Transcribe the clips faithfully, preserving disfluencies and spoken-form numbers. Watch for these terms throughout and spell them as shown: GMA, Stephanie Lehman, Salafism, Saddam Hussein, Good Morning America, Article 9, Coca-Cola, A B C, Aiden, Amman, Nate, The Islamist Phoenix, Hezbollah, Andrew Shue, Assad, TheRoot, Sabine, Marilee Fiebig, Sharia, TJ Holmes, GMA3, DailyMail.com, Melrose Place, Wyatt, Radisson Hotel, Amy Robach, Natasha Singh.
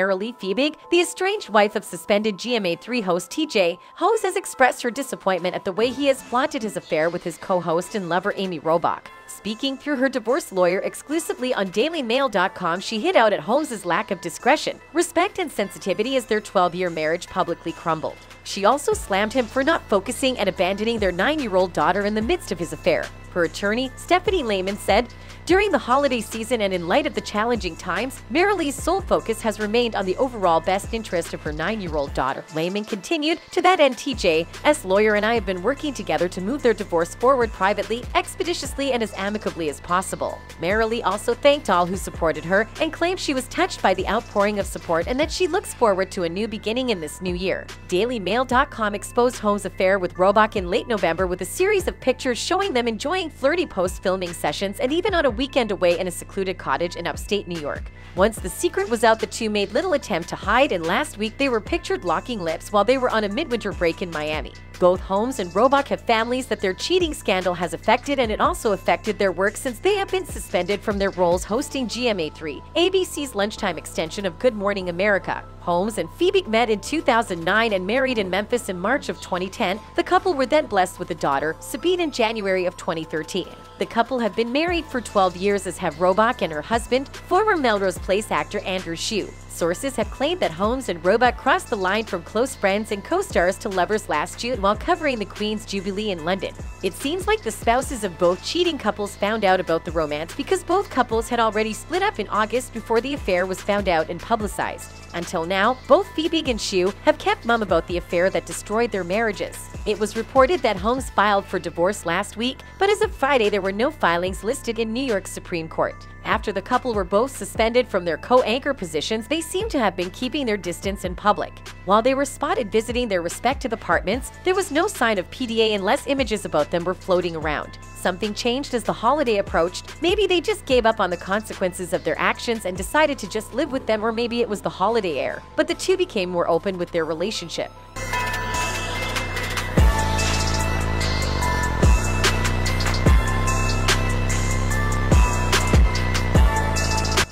Marilee Fiebig, the estranged wife of suspended G M A three host T J Holmes, has expressed her disappointment at the way he has flaunted his affair with his co-host and lover Amy Robach. Speaking through her divorce lawyer exclusively on Daily Mail dot com, she hit out at Holmes' lack of discretion, respect, and sensitivity as their twelve-year marriage publicly crumbled. She also slammed him for not focusing and abandoning their nine-year-old daughter in the midst of his affair. Her attorney, Stephanie Lehman, said, "During the holiday season and in light of the challenging times, Marilee's sole focus has remained on the overall best interest of her nine-year-old daughter." Lehman continued, "To that end, T J's lawyer and I have been working together to move their divorce forward privately, expeditiously, and as amicably as possible." Marilee also thanked all who supported her and claimed she was touched by the outpouring of support and that she looks forward to a new beginning in this new year. Daily Mail dot com exposed Holmes' affair with Robach in late November with a series of pictures showing them enjoying flirty post-filming sessions and even on a weekend away in a secluded cottage in upstate New York. Once the secret was out, the two made little attempt to hide, and last week they were pictured locking lips while they were on a midwinter break in Miami. Both Holmes and Robach have families that their cheating scandal has affected, and it also affected their work since they have been suspended from their roles hosting G M A three, A B C's lunchtime extension of Good Morning America. Holmes and Fiebig met in two thousand nine and married in Memphis in March of twenty ten. The couple were then blessed with a daughter, Sabine, in January of twenty thirteen. The couple have been married for twelve years, as have Robach and her husband, former Melrose Place actor Andrew Shue. Sources have claimed that Holmes and Robach crossed the line from close friends and co-stars to lovers last June while covering the Queen's Jubilee in London. It seems like the spouses of both cheating couples found out about the romance because both couples had already split up in August before the affair was found out and publicized. Until now, both Fiebig and Shue have kept mum about the affair that destroyed their marriages. It was reported that Holmes filed for divorce last week, but as of Friday there were no filings listed in New York Supreme Court. After the couple were both suspended from their co-anchor positions, they seem to have been keeping their distance in public. While they were spotted visiting their respective apartments, there was no sign of P D A unless images about them were floating around. Something changed as the holiday approached. Maybe they just gave up on the consequences of their actions and decided to just live with them, or maybe it was the holiday air. But the two became more open with their relationship.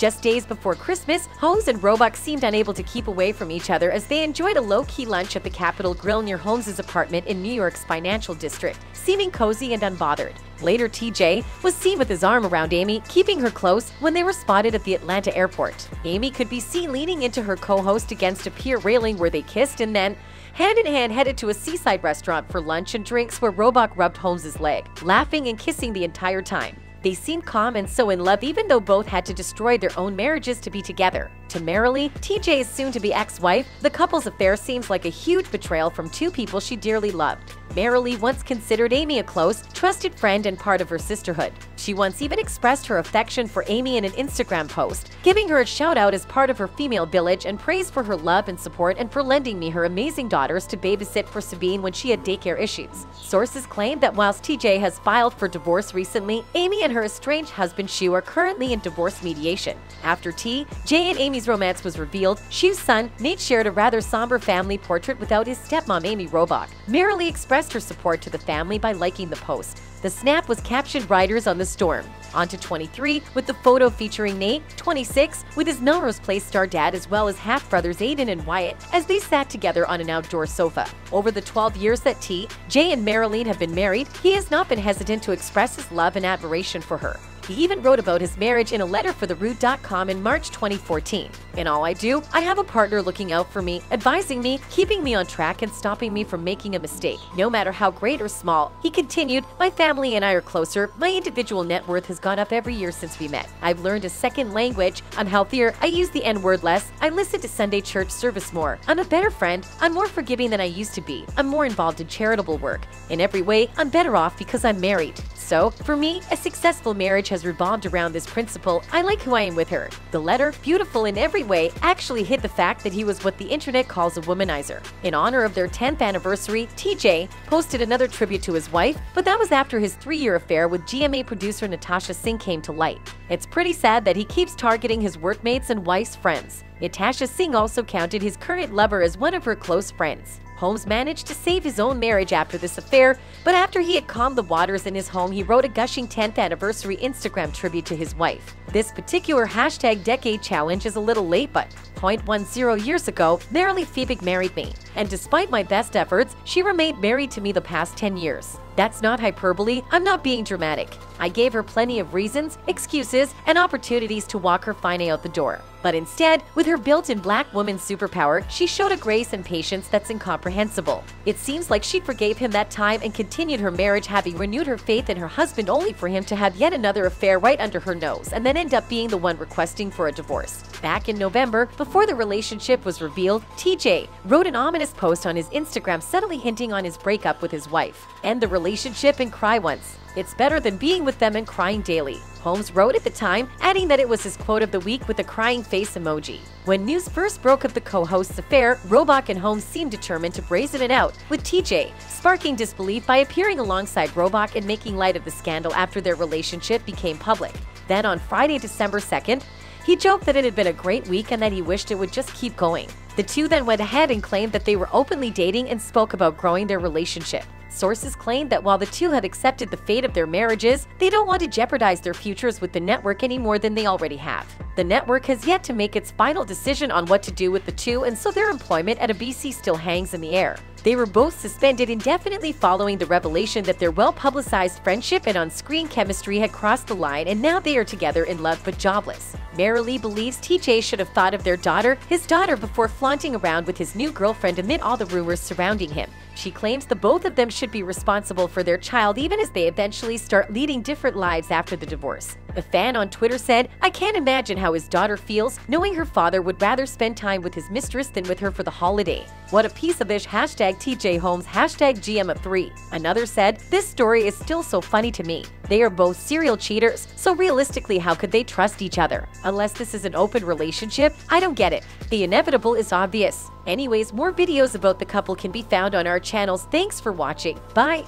Just days before Christmas, Holmes and Robach seemed unable to keep away from each other as they enjoyed a low-key lunch at the Capitol Grill near Holmes' apartment in New York's financial district, seeming cozy and unbothered. Later, T J was seen with his arm around Amy, keeping her close, when they were spotted at the Atlanta airport. Amy could be seen leaning into her co-host against a pier railing where they kissed, and then, hand-in-hand, headed to a seaside restaurant for lunch and drinks where Robach rubbed Holmes' leg, laughing and kissing the entire time. They seemed calm and so in love, even though both had to destroy their own marriages to be together. To Marilee, T J's soon-to-be ex-wife, the couple's affair seems like a huge betrayal from two people she dearly loved. Marilee once considered Amy a close, trusted friend and part of her sisterhood. She once even expressed her affection for Amy in an Instagram post, giving her a shout-out as part of her female village and praise for her love and support and for lending me her amazing daughters to babysit for Sabine when she had daycare issues. Sources claim that whilst T J has filed for divorce recently, Amy and her estranged husband Shue are currently in divorce mediation. After T J and Amy's romance was revealed, Shue's son, Nate, shared a rather somber family portrait without his stepmom Amy Robach. Marilee expressed her support to the family by liking the post. The snap was captioned "Riders on the Storm." Onto twenty-three, with the photo featuring Nate, twenty-six, with his Melrose Place star dad as well as half-brothers Aiden and Wyatt, as they sat together on an outdoor sofa. Over the twelve years that T J and Marilee have been married, he has not been hesitant to express his love and admiration for her. He even wrote about his marriage in a letter for TheRoot dot com in March twenty fourteen. "In all I do, I have a partner looking out for me, advising me, keeping me on track, and stopping me from making a mistake, no matter how great or small." He continued, "My family and I are closer. My individual net worth has gone up every year since we met. I've learned a second language. I'm healthier. I use the N-word less. I listen to Sunday church service more. I'm a better friend. I'm more forgiving than I used to be. I'm more involved in charitable work. In every way, I'm better off because I'm married." So, for me, a successful marriage has revolved around this principle. I like who I am with her. The letter, beautiful in every way, actually hid the fact that he was what the internet calls a womanizer. In honor of their tenth anniversary, T J posted another tribute to his wife, but that was after his three-year affair with G M A producer Natasha Singh came to light. It's pretty sad that he keeps targeting his workmates and wife's friends. Natasha Singh also counted his current lover as one of her close friends. Holmes managed to save his own marriage after this affair, but after he had calmed the waters in his home, he wrote a gushing tenth anniversary Instagram tribute to his wife. This particular hashtag decade challenge is a little late, but zero point one zero years ago, Marilee Fiebig married me. And despite my best efforts, she remained married to me the past ten years. That's not hyperbole, I'm not being dramatic. I gave her plenty of reasons, excuses, and opportunities to walk her fine out the door. But instead, with her built-in black woman superpower, she showed a grace and patience that's incomprehensible. It seems like she forgave him that time and continued her marriage, having renewed her faith in her husband only for him to have yet another affair right under her nose and then end up being the one requesting for a divorce. Back in November, before the relationship was revealed, T J wrote an ominous post on his Instagram subtly hinting on his breakup with his wife. End the relationship. Relationship and cry once. It's better than being with them and crying daily, Holmes wrote at the time, adding that it was his quote of the week with a crying face emoji. When news first broke of the co-host's affair, Robach and Holmes seemed determined to brazen it out, with T J sparking disbelief by appearing alongside Robach and making light of the scandal after their relationship became public. Then on Friday, December second, he joked that it had been a great week and that he wished it would just keep going. The two then went ahead and claimed that they were openly dating and spoke about growing their relationship. Sources claimed that while the two had accepted the fate of their marriages, they don't want to jeopardize their futures with the network any more than they already have. The network has yet to make its final decision on what to do with the two, and so their employment at A B C still hangs in the air. They were both suspended indefinitely following the revelation that their well-publicized friendship and on-screen chemistry had crossed the line, and now they are together in love but jobless. Marilee believes T J should have thought of their daughter, his daughter, before flaunting around with his new girlfriend amid all the rumors surrounding him. She claims the both of them should be responsible for their child even as they eventually start leading different lives after the divorce. A fan on Twitter said, "I can't imagine how his daughter feels, knowing her father would rather spend time with his mistress than with her for the holiday. What a piece of ish, hashtag T J Holmes, hashtag G M A three. Another said, "This story is still so funny to me. They are both serial cheaters, so realistically how could they trust each other? Unless this is an open relationship, I don't get it. The inevitable is obvious." Anyways, more videos about the couple can be found on our channels. Thanks for watching. Bye.